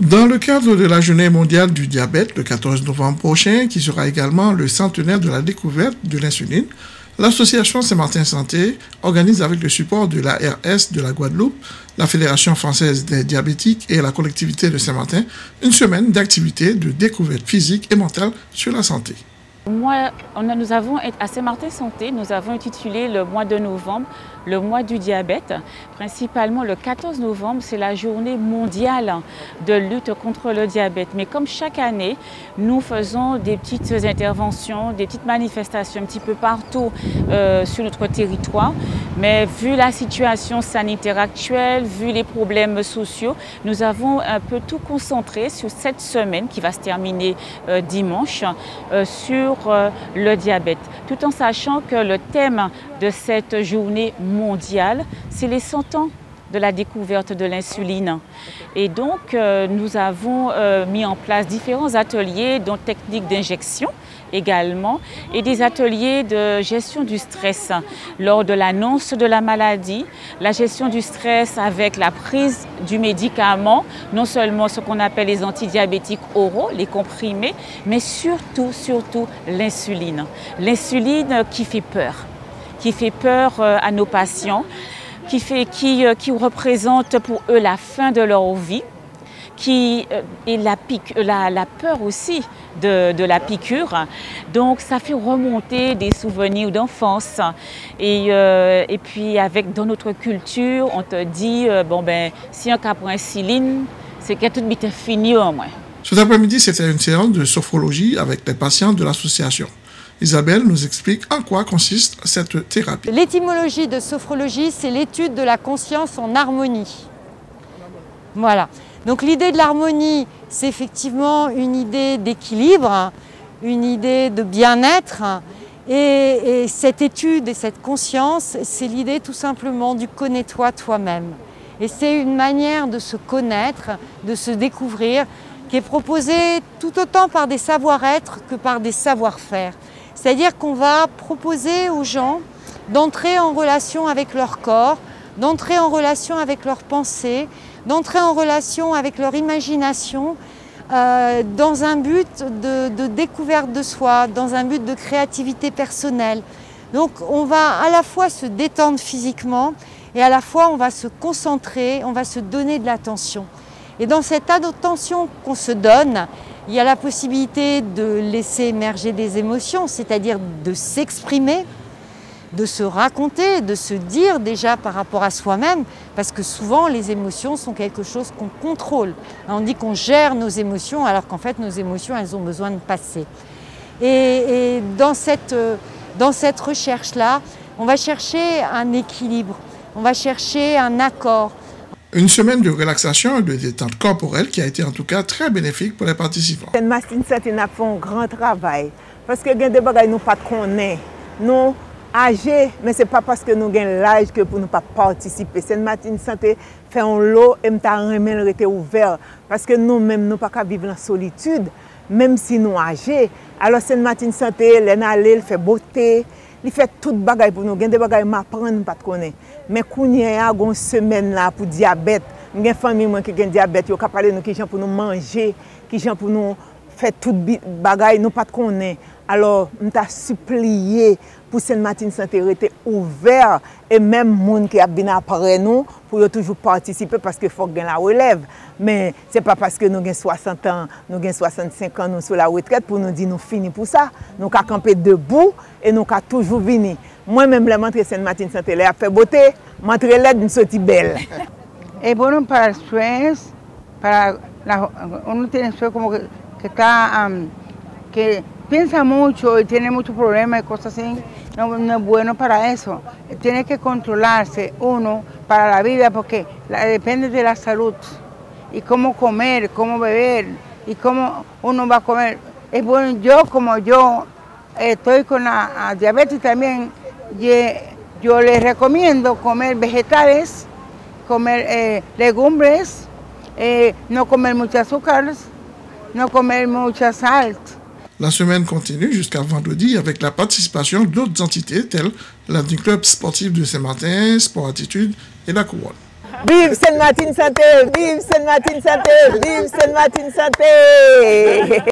Dans le cadre de la Journée mondiale du diabète, le 14 novembre prochain, qui sera également le centenaire de la découverte de l'insuline, l'association Saint-Martin Santé organise avec le support de l'ARS de la Guadeloupe, la Fédération française des diabétiques et la collectivité de Saint-Martin, une semaine d'activités de découverte physique et mentale sur la santé. Nous avons, à Saint-Martin Santé, nous avons intitulé le mois de novembre le mois du diabète. Principalement le 14 novembre, c'est la journée mondiale de lutte contre le diabète. Mais comme chaque année, nous faisons des petites interventions, des petites manifestations un petit peu partout sur notre territoire. Mais vu la situation sanitaire actuelle, vu les problèmes sociaux, nous avons un peu tout concentré sur cette semaine qui va se terminer dimanche sur le diabète. Tout en sachant que le thème de cette journée mondiale, c'est les 100 ans de la découverte de l'insuline. Et donc, nous avons mis en place différents ateliers, dont techniques d'injection également, et des ateliers de gestion du stress lors de l'annonce de la maladie, la gestion du stress avec la prise du médicament, non seulement ce qu'on appelle les antidiabétiques oraux, les comprimés, mais surtout l'insuline. L'insuline qui fait peur à nos patients, qui représente pour eux la fin de leur vie, et la peur aussi de la piqûre. Donc ça fait remonter des souvenirs d'enfance. Et puis dans notre culture, on te dit, bon ben, si on prend insuline, c'est que tout est fini au moins. Cet après-midi, c'était une séance de sophrologie avec les patients de l'association. Isabelle nous explique en quoi consiste cette thérapie. L'étymologie de sophrologie, c'est l'étude de la conscience en harmonie. Voilà. Donc l'idée de l'harmonie, c'est effectivement une idée d'équilibre, une idée de bien-être. Et cette étude et cette conscience, c'est l'idée tout simplement du connais-toi toi-même. Et c'est une manière de se connaître, de se découvrir, qui est proposée tout autant par des savoir-être que par des savoir-faire. C'est-à-dire qu'on va proposer aux gens d'entrer en relation avec leur corps, d'entrer en relation avec leurs pensées, d'entrer en relation avec leur imagination dans un but de découverte de soi, dans un but de créativité personnelle. Donc on va à la fois se détendre physiquement et à la fois on va se concentrer, on va se donner de l'attention. Et dans cette attention qu'on se donne, il y a la possibilité de laisser émerger des émotions, c'est-à-dire de s'exprimer, de se raconter, de se dire déjà par rapport à soi-même, parce que souvent les émotions sont quelque chose qu'on contrôle. On dit qu'on gère nos émotions, alors qu'en fait nos émotions, elles ont besoin de passer. Et dans cette recherche-là, on va chercher un équilibre, on va chercher un accord. Une semaine de relaxation et de détente corporelle qui a été en tout cas très bénéfique pour les participants. Saint-Martin Santé a fait un grand travail parce que nous ne connaissons pas. Nous âgés, mais ce n'est pas parce que nous avons l'âge que nous ne pouvons pas participer. Saint-Martin Santé fait un lot et nous avons ouvert parce que nous-mêmes, nous ne pouvons pas vivre en solitude, même si nous sommes âgés. Alors Saint-Martin Santé, il fait beauté. Il fait toutes les choses pour nous. Il y a des choses que nous apprenons pas de connaître. Mais quand il y a une semaine pour le diabète, il y a des familles qui ont le diabète, qui ont parlé de gens pour nous manger, qui ont pour nous faire toutes les choses que nous pas de connaître. Alors, je t'a supplié pour Saint-Martin Santé rester ouvert et même les gens qui ont bien après nous pour toujours participer parce qu'il faut que la relève. Mais ce n'est pas parce que nous avons 60 ans, nous avons 65 ans, nous sommes sur la retraite pour nous dire nous finis pour ça. Nous avons campé debout et nous avons toujours venu. Moi-même, je montre Saint-Martin Santé, je fais beauté, je montre l'aide, je suis belle. Et pour nous, par l'expérience, on a comme que piensa mucho y tiene muchos problemas y cosas así, no es bueno para eso. Tiene que controlarse uno para la vida porque depende de la salud y cómo comer, cómo beber y cómo uno va a comer. Es bueno, yo como yo estoy con la diabetes también, yo les recomiendo comer vegetales, comer legumbres, no comer mucho azúcar, no comer mucha sal. La semaine continue jusqu'à vendredi avec la participation d'autres entités telles la du club sportif de Saint-Martin, Sport Attitude et la Couronne. Vive Saint-Martin Santé, vive Saint-Martin Santé, vive Saint-Martin Santé.